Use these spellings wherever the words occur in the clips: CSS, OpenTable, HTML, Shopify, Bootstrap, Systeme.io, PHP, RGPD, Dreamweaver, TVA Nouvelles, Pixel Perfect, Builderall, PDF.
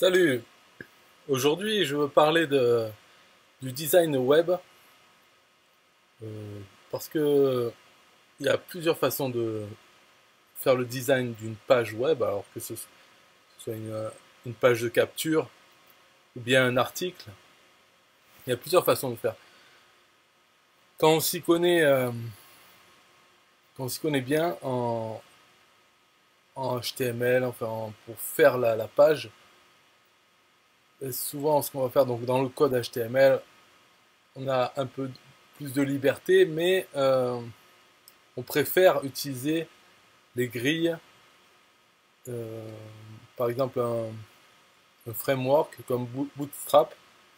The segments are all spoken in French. Salut! Aujourd'hui, je veux parler du design web parce que il y a plusieurs façons de faire le design d'une page web, alors que ce soit une page de capture ou bien un article. Il y a plusieurs façons de faire. Quand on s'y connaît, bien en HTML, enfin pour faire la page, et souvent ce qu'on va faire donc dans le code HTML, on a un peu plus de liberté, mais on préfère utiliser les grilles, par exemple un framework comme Bootstrap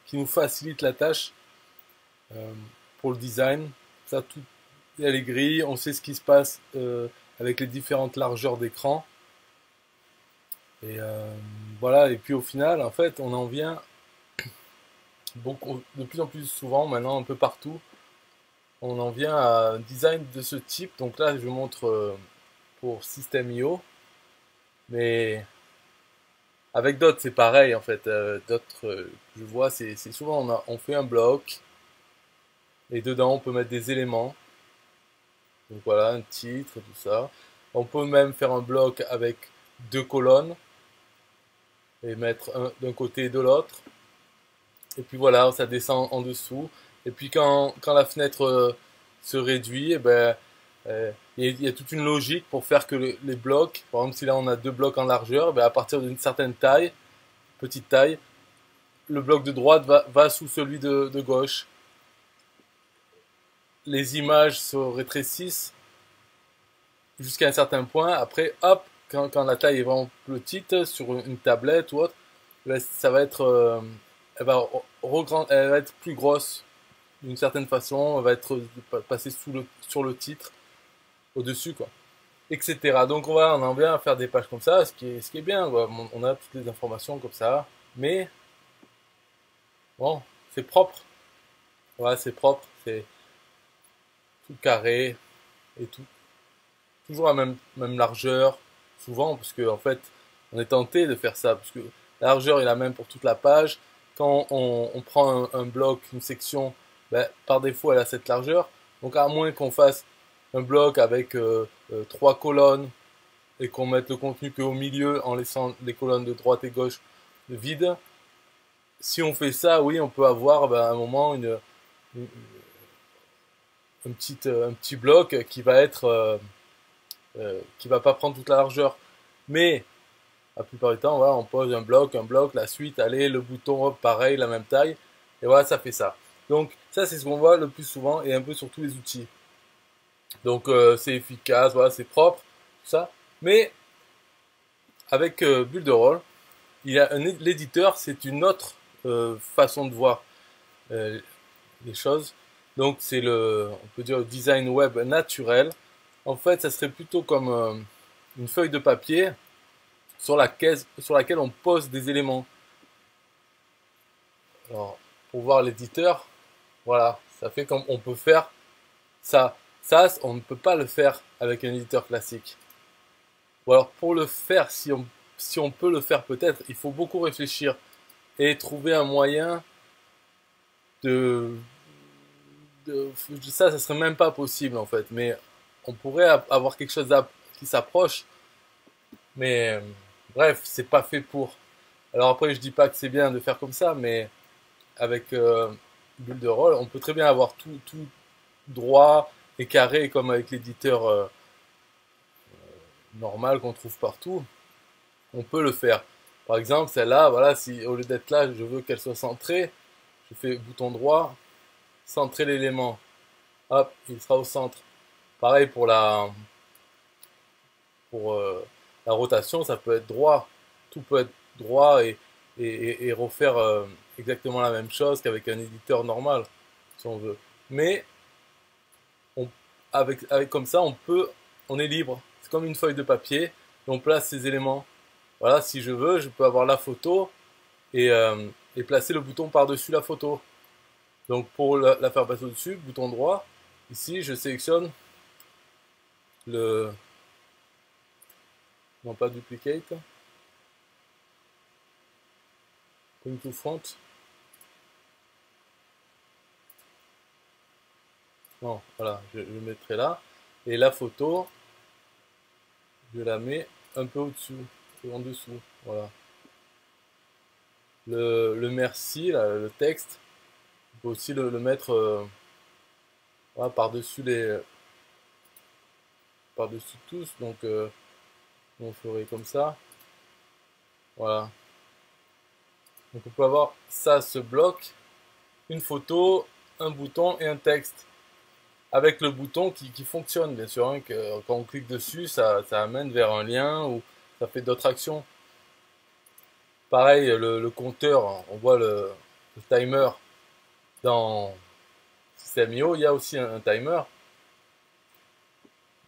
qui nous facilite la tâche pour le design. Ça, tout, il y a les grilles, on sait ce qui se passe avec les différentes largeurs d'écran. Et voilà, et puis au final, en fait, on en vient beaucoup, de plus en plus souvent, maintenant un peu partout, on en vient à un design de ce type. Donc là, je vous montre pour Systeme.io, mais avec d'autres, c'est pareil en fait. D'autres, je vois, c'est souvent on fait un bloc et dedans, on peut mettre des éléments. Donc voilà, un titre, tout ça. On peut même faire un bloc avec deux colonnes et mettre d'un côté et de l'autre, et puis voilà, ça descend en dessous, et puis quand la fenêtre se réduit, il y a toute une logique pour faire que les blocs, par exemple si là on a deux blocs en largeur, à partir d'une certaine taille, petite taille, le bloc de droite va sous celui de gauche, les images se rétrécissent jusqu'à un certain point, après hop, quand la taille est vraiment petite, sur une tablette ou autre, ça va être, elle va être plus grosse d'une certaine façon, elle va être passée sur le titre, au-dessus, quoi, etc. Donc on en vient à faire des pages comme ça, ce qui est bien, quoi. On a toutes les informations comme ça, mais bon, c'est propre. Voilà, c'est propre, c'est tout carré et tout. Toujours la même largeur. Souvent, parce qu'en fait, on est tenté de faire ça, puisque la largeur est la même pour toute la page. Quand on prend un bloc, une section, par défaut, elle a cette largeur. Donc, à moins qu'on fasse un bloc avec trois colonnes et qu'on mette le contenu qu'au milieu en laissant les colonnes de droite et gauche vides, si on fait ça, oui, on peut avoir à un moment un petit bloc qui va être... qui va pas prendre toute la largeur, mais la plupart du temps, voilà, on pose un bloc, la suite, allez, le bouton, hop, pareil, la même taille, et voilà, ça fait ça. Donc ça, c'est ce qu'on voit le plus souvent et un peu sur tous les outils. Donc c'est efficace, voilà, c'est propre, tout ça. Mais avec Builderall, l'éditeur, c'est une autre façon de voir les choses. Donc c'est on peut dire, le design web naturel. En fait, ça serait plutôt comme une feuille de papier sur laquelle on pose des éléments. Alors, pour voir l'éditeur, voilà, ça fait comme on peut faire ça. Ça, on ne peut pas le faire avec un éditeur classique. Ou alors, pour le faire, si on peut le faire peut-être, il faut beaucoup réfléchir et trouver un moyen Ça serait même pas possible en fait, mais... on pourrait avoir quelque chose qui s'approche, mais bref, c'est pas fait pour. Alors après, je dis pas que c'est bien de faire comme ça, mais avec Builderall, on peut très bien avoir tout droit et carré comme avec l'éditeur normal qu'on trouve partout. On peut le faire. Par exemple, celle-là, voilà, si au lieu d'être là, je veux qu'elle soit centrée, je fais bouton droit, centrer l'élément. Hop, il sera au centre. Pareil pour la rotation, ça peut être droit, tout peut être droit et refaire exactement la même chose qu'avec un éditeur normal, si on veut. Mais comme ça, on est libre. C'est comme une feuille de papier, et on place ses éléments. Voilà, si je veux, je peux avoir la photo et placer le bouton par-dessus la photo. Donc pour la faire passer au-dessus, bouton droit, ici je sélectionne... non, pas duplicate. Comme tout front. Bon, voilà, je mettrai là. Et la photo, je la mets un peu au-dessous, en dessous. Voilà. Le merci, là, le texte, on peut aussi le mettre voilà, par-dessus les... Par-dessus tous, donc on ferait comme ça. Voilà. Donc on peut avoir ça, ce bloc, une photo, un bouton et un texte. Avec le bouton qui fonctionne, bien sûr, hein, que, quand on clique dessus, ça amène vers un lien ou ça fait d'autres actions. Pareil, le compteur, hein, on voit le timer dans Systeme.io, il y a aussi un timer.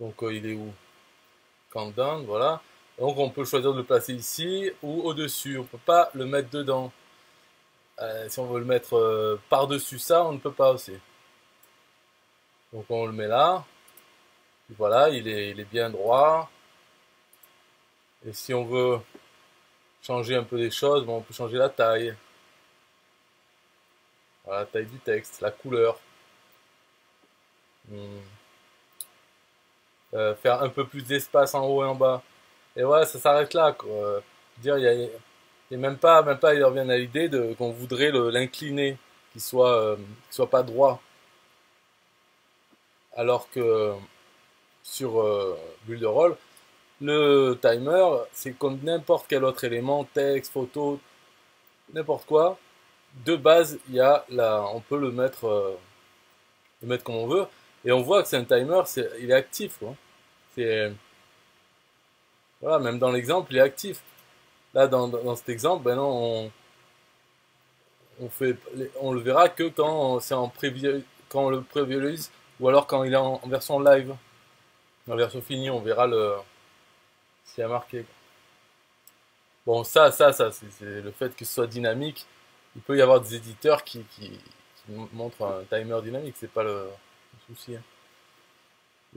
Donc il est où? Countdown, voilà. Donc on peut choisir de le placer ici ou au-dessus, on ne peut pas le mettre dedans. Si on veut le mettre par-dessus ça, on ne peut pas aussi. Donc on le met là, et voilà, il est bien droit. Et si on veut changer un peu les choses, bon, on peut changer la taille. Voilà, la taille du texte, la couleur. Faire un peu plus d'espace en haut et en bas. Et voilà, ça s'arrête là, quoi. Dire, il y a même pas, il revient à l'idée qu'on voudrait l'incliner, qu'il soit pas droit. Alors que sur Builderall, le timer, c'est comme n'importe quel autre élément, texte, photo, n'importe quoi. De base, on peut le mettre comme on veut. Et on voit que c'est un timer, il est actif. Quoi. Voilà, même dans l'exemple, il est actif. Là, dans cet exemple, ben non, on le verra que quand c'est en preview, quand on le prévisualise. Ou alors quand il est en version live, en version finie, on verra s'il y a marqué. Bon, ça, c'est le fait que ce soit dynamique. Il peut y avoir des éditeurs qui montrent un timer dynamique, c'est pas le souci. Hein.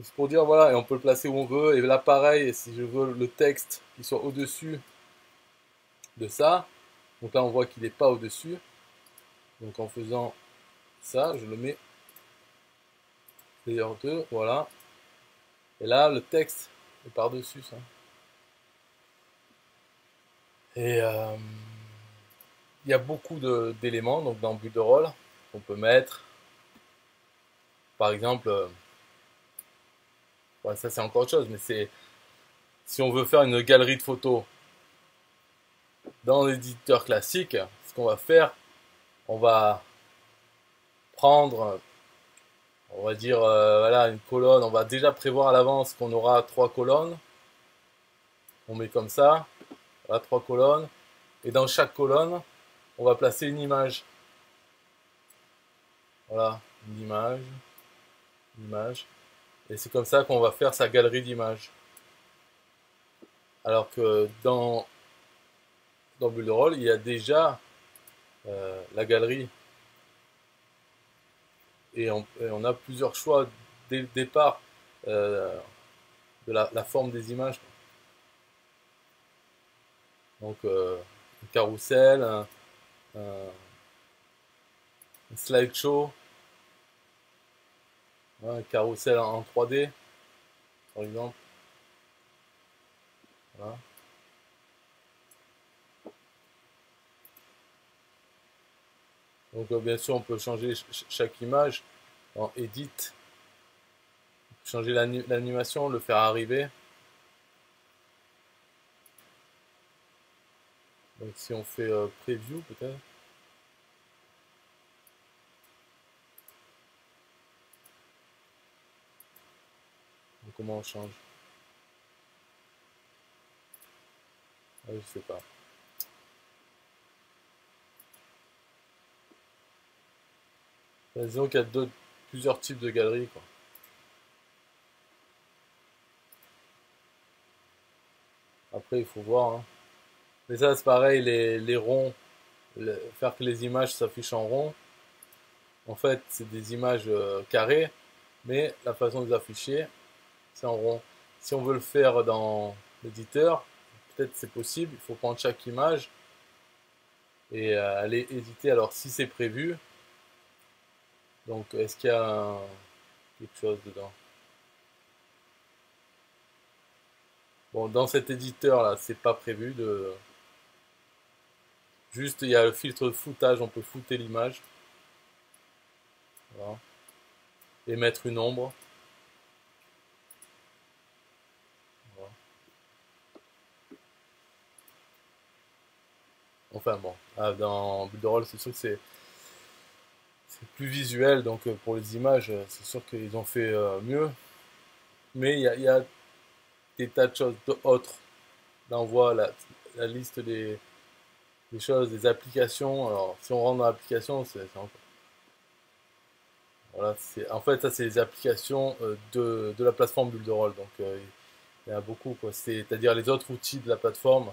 C'est pour dire, voilà, et on peut le placer où on veut. Et là, pareil, si je veux le texte qui soit au-dessus de ça, donc là, on voit qu'il n'est pas au-dessus. Donc en faisant ça, je le mets. D'ailleurs 2, voilà. Et là, le texte est par-dessus ça. Et il y a beaucoup d'éléments donc dans Builderall qu'on peut mettre. Par exemple, ouais, ça c'est encore autre chose, mais c'est si on veut faire une galerie de photos dans l'éditeur classique, ce qu'on va faire, on va prendre. On va dire, voilà, une colonne, on va déjà prévoir à l'avance qu'on aura 3 colonnes. On met comme ça, voilà, 3 colonnes. Et dans chaque colonne, on va placer une image. Voilà, une image, une image. Et c'est comme ça qu'on va faire sa galerie d'images. Alors que dans Builderall, il y a déjà la galerie. Et on a plusieurs choix dès le départ de la forme des images. Donc, un carrousel, un slideshow, un carrousel en 3D, par exemple. Voilà. Donc bien sûr on peut changer chaque image en edit, changer l'animation, le faire arriver. Donc si on fait preview peut-être. Donc comment on change? Ah, je sais pas. Disons qu'il y a plusieurs types de galeries. Quoi. Après, il faut voir. Hein. Mais ça, c'est pareil, les ronds. Faire que les images s'affichent en rond. En fait, c'est des images carrées. Mais la façon de les afficher, c'est en rond. Si on veut le faire dans l'éditeur, peut-être c'est possible. Il faut prendre chaque image. et aller hésiter. Alors si c'est prévu, donc est-ce qu'il y a quelque chose dedans? Bon, dans cet éditeur là, c'est pas prévu de... Juste, il y a le filtre de foutage, on peut fouter l'image. Voilà. Et mettre une ombre. Voilà. Enfin bon, dans Builderall, c'est sûr que c'est plus visuel, donc pour les images, c'est sûr qu'ils ont fait mieux. Mais il y a des tas de choses autres. Là, on voit la liste des choses, des applications. Alors, si on rentre dans l'application, c'est... Voilà, en fait, ça, c'est les applications de la plateforme Builderall. Donc, il y en a beaucoup, quoi. C'est-à-dire les autres outils de la plateforme.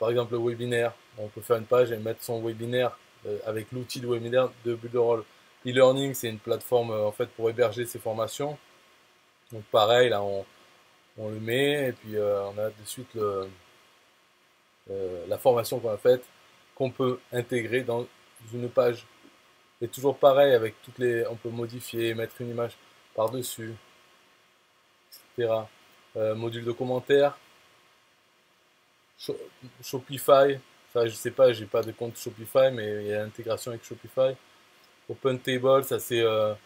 Par exemple, le webinaire. On peut faire une page et mettre son webinaire avec l'outil de webinaire de Builderall. E-learning, c'est une plateforme, en fait, pour héberger ses formations. Donc, pareil, là, on le met et puis on a de suite la formation qu'on a faite, qu'on peut intégrer dans une page. Et toujours pareil avec toutes les... On peut modifier, mettre une image par-dessus, etc. Module de commentaires. Shopify. Ça, je sais pas, j'ai pas de compte Shopify, mais il y a l'intégration avec Shopify. OpenTable, ça c'est... ça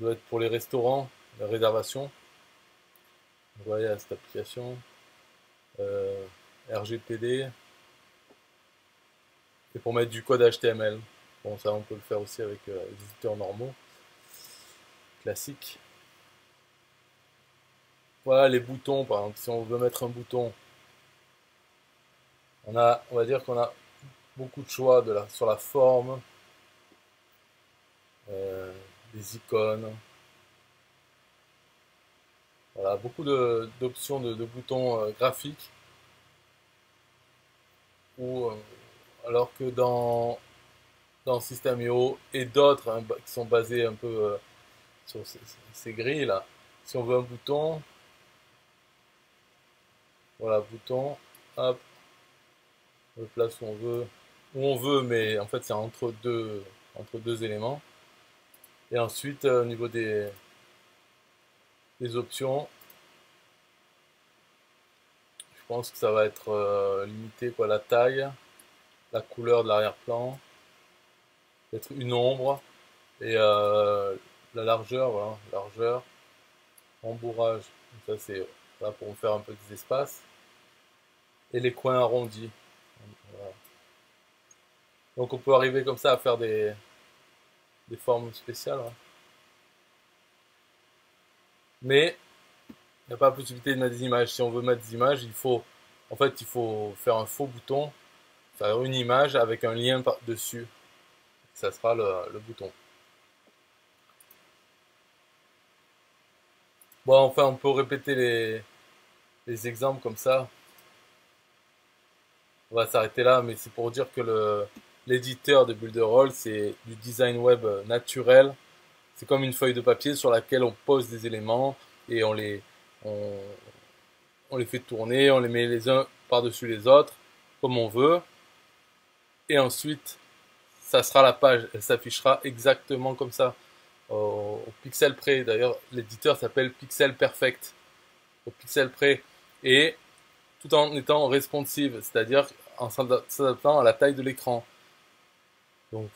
doit être pour les restaurants, la réservation. Vous voyez à cette application. RGPD. Et pour mettre du code HTML. Bon, ça, on peut le faire aussi avec les éditeurs normaux, classiques. Voilà, les boutons, par exemple, si on veut mettre un bouton, on va dire qu'on a beaucoup de choix sur la forme, les icônes. Voilà, beaucoup d'options de boutons graphiques. Ou, alors que dans Systeme.io et d'autres hein, qui sont basés un peu sur ces grilles là. Si on veut un bouton, voilà, bouton, hop, on le place où on veut, mais en fait c'est entre deux éléments. Et ensuite au niveau des options, je pense que ça va être limité, quoi, la taille, la couleur de l'arrière-plan, peut-être une ombre et la largeur, voilà, largeur, rembourrage, ça c'est là pour faire un peu des espaces, et les coins arrondis. Voilà. Donc on peut arriver comme ça à faire des formes spéciales. Hein. Mais il n'y a pas la possibilité de mettre des images. Si on veut mettre des images, il faut faire un faux bouton, faire une image avec un lien par-dessus. Ça sera le bouton. Bon, enfin, on peut répéter les exemples comme ça. On va s'arrêter là, mais c'est pour dire que l'éditeur de Builderall, c'est du design web naturel. C'est comme une feuille de papier sur laquelle on pose des éléments et on les fait tourner, on les met les uns par-dessus les autres, comme on veut. Et ensuite... ça sera la page, elle s'affichera exactement comme ça, au pixel près. D'ailleurs, l'éditeur s'appelle Pixel Perfect, au pixel près, et tout en étant responsive, c'est-à-dire en s'adaptant à la taille de l'écran. Donc,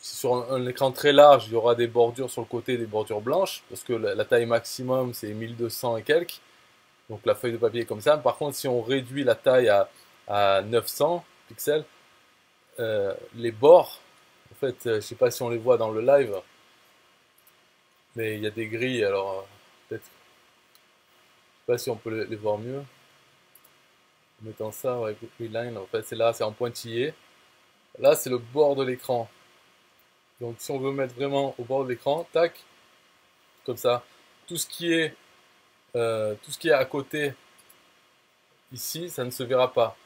sur un écran très large, il y aura des bordures sur le côté, des bordures blanches, parce que la taille maximum, c'est 1200 et quelques, donc la feuille de papier est comme ça. Par contre, si on réduit la taille à 900 pixels, les bords, en fait, je sais pas si on les voit dans le live, mais il y a des grilles, alors peut-être, je sais pas si on peut les voir mieux. En mettant ça, ouais, line, en fait, c'est là, c'est en pointillé. Là, c'est le bord de l'écran. Donc, si on veut mettre vraiment au bord de l'écran, tac, comme ça. Tout ce qui est à côté, ici, ça ne se verra pas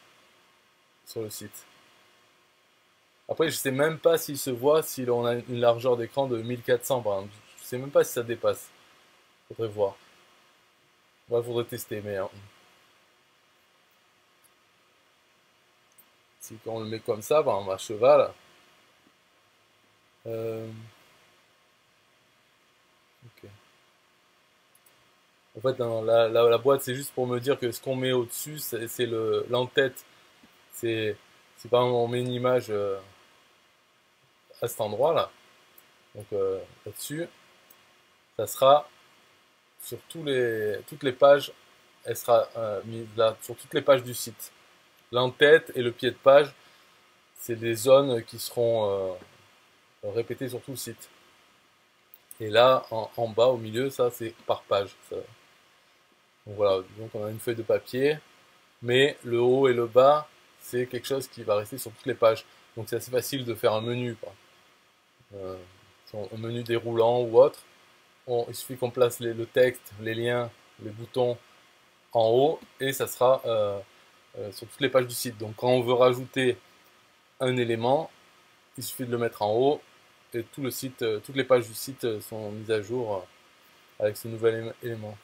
sur le site. Après, je sais même pas s'il se voit, si on a une largeur d'écran de 1400, par exemple. Je sais même pas si ça dépasse. Faudrait voir. Ouais, faudrait tester, mais... Hein. si on le met comme ça, ben, on va à cheval. Okay. En fait, non, la boîte, c'est juste pour me dire que ce qu'on met au-dessus, c'est l'entête. C'est par exemple, on met une image à cet endroit-là. Donc là-dessus, ça sera sur toutes les pages. Elle sera mise là sur toutes les pages du site. L'entête et le pied de page, c'est des zones qui seront répétées sur tout le site. Et là, en bas, au milieu, ça c'est par page. Ça. Donc voilà, donc on a une feuille de papier, mais le haut et le bas, c'est quelque chose qui va rester sur toutes les pages. Donc c'est assez facile de faire un menu, un menu déroulant ou autre. Il suffit qu'on place le texte, les liens, les boutons en haut, et ça sera sur toutes les pages du site. Donc quand on veut rajouter un élément, il suffit de le mettre en haut, et tout le site, toutes les pages du site sont mises à jour avec ce nouvel élément.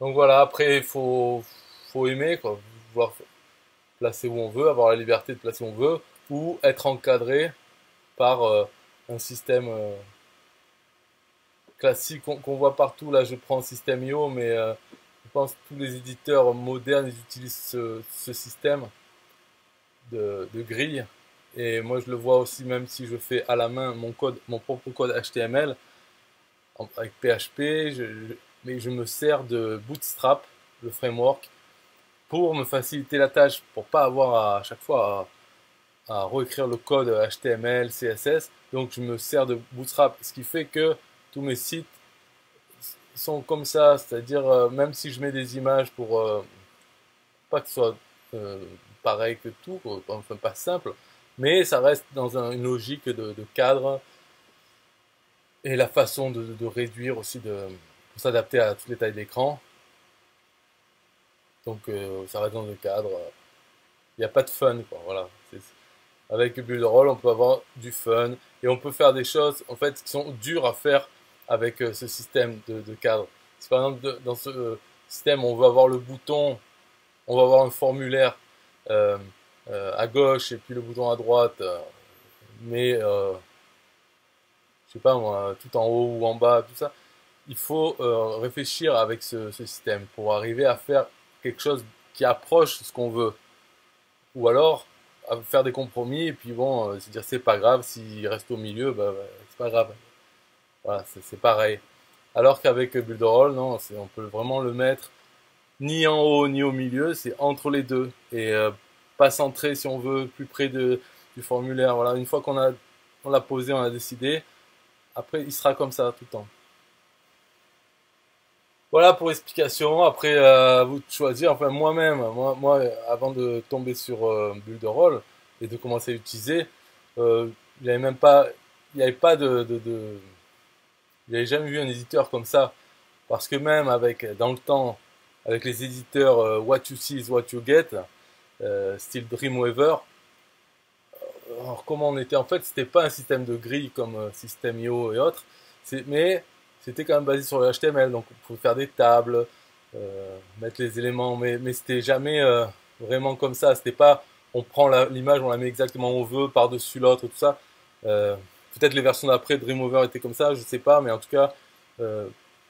Donc voilà, après il faut aimer, quoi, vouloir placer où on veut, avoir la liberté de placer où on veut, ou être encadré par un système classique qu'on voit partout. Là je prends Systeme.io, mais je pense que tous les éditeurs modernes ils utilisent ce système de grille, et moi je le vois aussi, même si je fais à la main mon propre code HTML avec PHP, mais je me sers de Bootstrap, le framework, pour me faciliter la tâche, pour pas avoir à chaque fois à réécrire le code HTML, CSS. Donc je me sers de Bootstrap, ce qui fait que tous mes sites sont comme ça, c'est-à-dire même si je mets des images pour pas que ce soit pareil que tout, enfin pas simple, mais ça reste dans une logique de cadre, et la façon de réduire aussi, pour s'adapter à toutes les tailles d'écran. Donc ça reste dans le cadre, il n'y a pas de fun, quoi, voilà. Avec Builderall, on peut avoir du fun, et on peut faire des choses en fait qui sont dures à faire avec ce système de cadre. Si par exemple dans ce système on veut avoir le bouton, on va avoir un formulaire à gauche et puis le bouton à droite, mais je sais pas moi, tout en haut ou en bas, tout ça, il faut réfléchir avec ce système pour arriver à faire quelque chose qui approche ce qu'on veut, ou alors à faire des compromis, et puis bon, se dire c'est pas grave, s'il reste au milieu, bah, c'est pas grave. Voilà, c'est pareil. Alors qu'avec Builderall, non, on peut vraiment le mettre ni en haut ni au milieu, c'est entre les deux. Et pas centré si on veut, plus près du formulaire. Voilà, une fois qu'on l'a posé, on a décidé, après il sera comme ça tout le temps. Voilà pour l'explication. Après, à vous de choisir. Enfin, moi, avant de tomber sur Builderall et de commencer à l'utiliser, j'avais jamais vu un éditeur comme ça, parce que même dans le temps, avec les éditeurs What You See is What You Get, style Dreamweaver. Alors comment on était, en fait, c'était pas un système de grille comme Systeme.io et autres, mais c'était quand même basé sur le HTML, donc il faut faire des tables, mettre les éléments, mais c'était jamais vraiment comme ça. C'était pas, on prend l'image, on la met exactement où on veut, par-dessus l'autre, tout ça. Peut-être les versions d'après Dreamweaver étaient comme ça, je sais pas, mais en tout cas,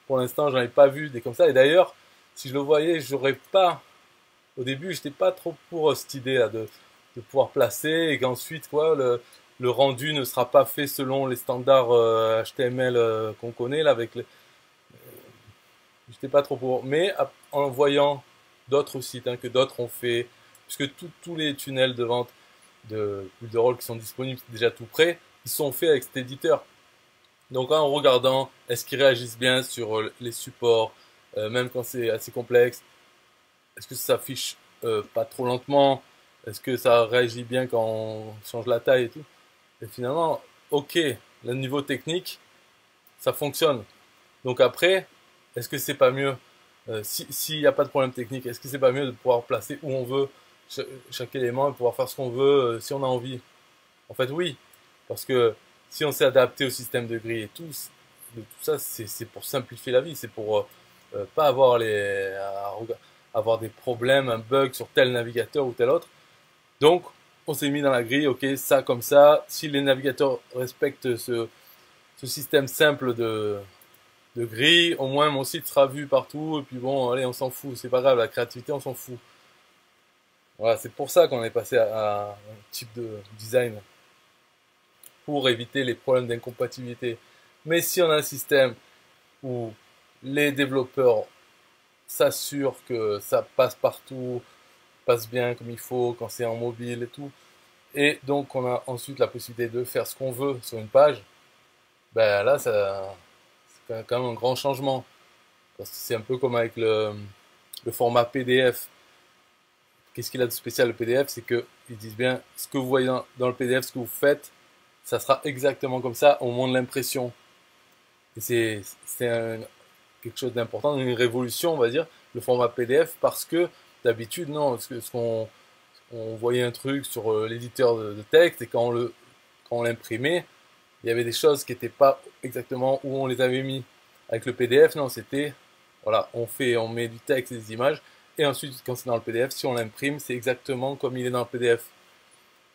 pour l'instant, j'en ai pas vu des comme ça. Et d'ailleurs, si je le voyais, j'aurais pas, au début, j'étais pas trop pour cette idée là de pouvoir placer, et qu'ensuite, quoi, le rendu ne sera pas fait selon les standards HTML qu'on connaît là, avec les... J'étais pas trop pour, mais en voyant d'autres sites que d'autres ont fait, puisque tous les tunnels de vente de Builderall qui sont disponibles déjà tout près, ils sont faits avec cet éditeur. Donc en regardant, est-ce qu'ils réagissent bien sur les supports, même quand c'est assez complexe, est-ce que ça s'affiche pas trop lentement, est-ce que ça réagit bien quand on change la taille et tout. Et finalement, ok, le niveau technique, ça fonctionne. Donc après, est-ce que c'est pas mieux, s'il n'y a pas de problème technique, est-ce que c'est pas mieux de pouvoir placer où on veut chaque élément et pouvoir faire ce qu'on veut si on a envie? En fait, oui, parce que si on s'est adapté au système de grille et tout ça, c'est pour simplifier la vie, c'est pour pas avoir des problèmes, un bug sur tel navigateur ou tel autre. Donc, on s'est mis dans la grille, ok, ça comme ça. Si les navigateurs respectent ce système simple de grille, au moins mon site sera vu partout. Et puis bon, allez, on s'en fout, c'est pas grave, la créativité, on s'en fout. Voilà, c'est pour ça qu'on est passé à un type de design, pour éviter les problèmes d'incompatibilité. Mais si on a un système où les développeurs s'assurent que ça passe partout, passe bien comme il faut, quand c'est en mobile et tout, et donc on a ensuite la possibilité de faire ce qu'on veut sur une page, ben là, c'est quand même un grand changement. Parce que c'est un peu comme avec le format PDF. Qu'est-ce qu'il a de spécial le PDF? C'est qu'ils disent bien, ce que vous voyez dans le PDF, ce que vous faites, ça sera exactement comme ça au moment de l'impression. Et c'est quelque chose d'important, une révolution, on va dire, le format PDF, parce que d'habitude, non, on voyait un truc sur l'éditeur de texte, et quand on l'imprimait, il y avait des choses qui n'étaient pas exactement où on les avait mis. Avec le PDF, non, c'était, voilà, on met du texte et des images, et ensuite, quand c'est dans le PDF, si on l'imprime, c'est exactement comme il est dans le PDF.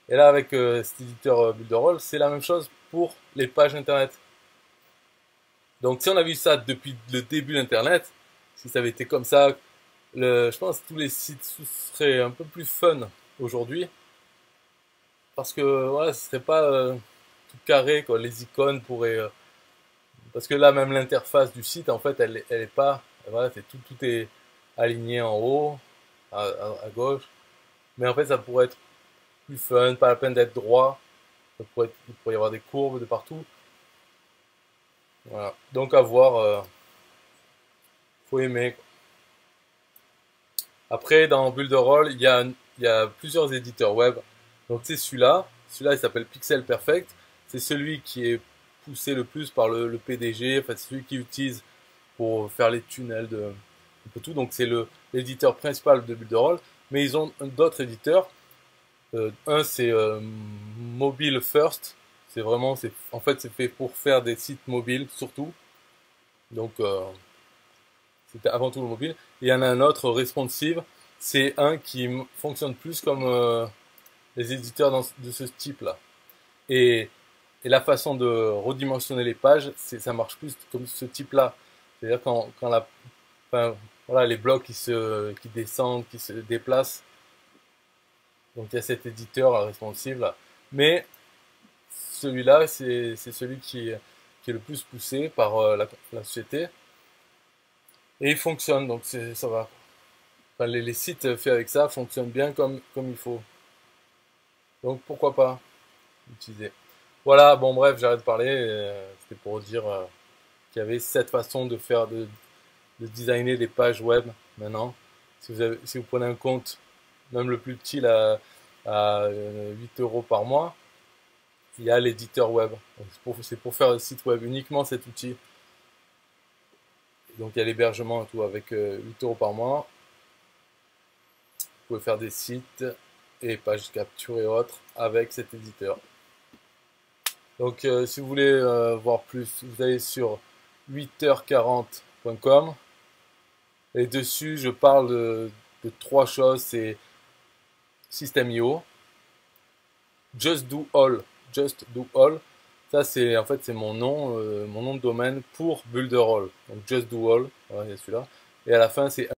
Et là, avec cet éditeur Builderall, c'est la même chose pour les pages Internet. Donc, si on a vu ça depuis le début d'Internet, si ça avait été comme ça, je pense que tous les sites seraient un peu plus fun aujourd'hui. Parce que, voilà, ce serait pas tout carré, quoi. Les icônes pourraient... parce que là, même l'interface du site, en fait, elle est pas... Voilà, tout est... aligné en haut, à gauche, mais en fait ça pourrait être plus fun, pas la peine d'être droit, il pourrait y avoir des courbes de partout. Voilà, donc à voir, faut aimer. Après dans Builderall, il y a plusieurs éditeurs web, donc c'est celui-là il s'appelle Pixel Perfect, c'est celui qui est poussé le plus par le PDG, en fait, celui qui utilise pour faire les tunnels de... tout. Donc c'est l'éditeur principal de Builderall, mais ils ont d'autres éditeurs. Un c'est mobile first, c'est vraiment, en fait c'est fait pour faire des sites mobiles surtout, donc c'était avant tout le mobile. Il y en a un autre, responsive, c'est un qui fonctionne plus comme les éditeurs de ce type là, et la façon de redimensionner les pages, ça marche plus comme ce type là, c'est à dire quand la... Enfin, voilà, les blocs qui descendent, qui se déplacent. Donc il y a cet éditeur responsive là. Mais celui-là, c'est celui qui est le plus poussé par la société. Et il fonctionne, donc ça va. Enfin, les sites faits avec ça fonctionnent bien comme il faut. Donc pourquoi pas utiliser. Voilà, bon bref, j'arrête de parler. C'était pour dire qu'il y avait cette façon de faire de designer des pages web maintenant. Si vous prenez un compte, même le plus petit, à 8 € par mois, il y a l'éditeur web. C'est pour faire le site web uniquement cet outil. Donc il y a l'hébergement et tout avec 8 € par mois. Vous pouvez faire des sites et pages capture et autres avec cet éditeur. Donc si vous voulez voir plus, vous allez sur 8h40.com. Et dessus, je parle de trois choses, c'est Systeme.io, Just Do All, ça c'est en fait c'est mon nom de domaine pour Builderall, donc Just Do All, voilà, il y a celui-là, et à la fin c'est